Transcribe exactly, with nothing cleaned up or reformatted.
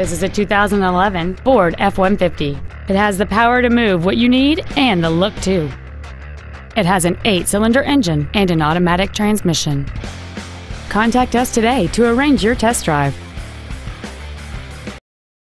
This is a two thousand eleven Ford F one fifty. It has the power to move what you need and the look too. It has an eight-cylinder engine and an automatic transmission. Contact us today to arrange your test drive.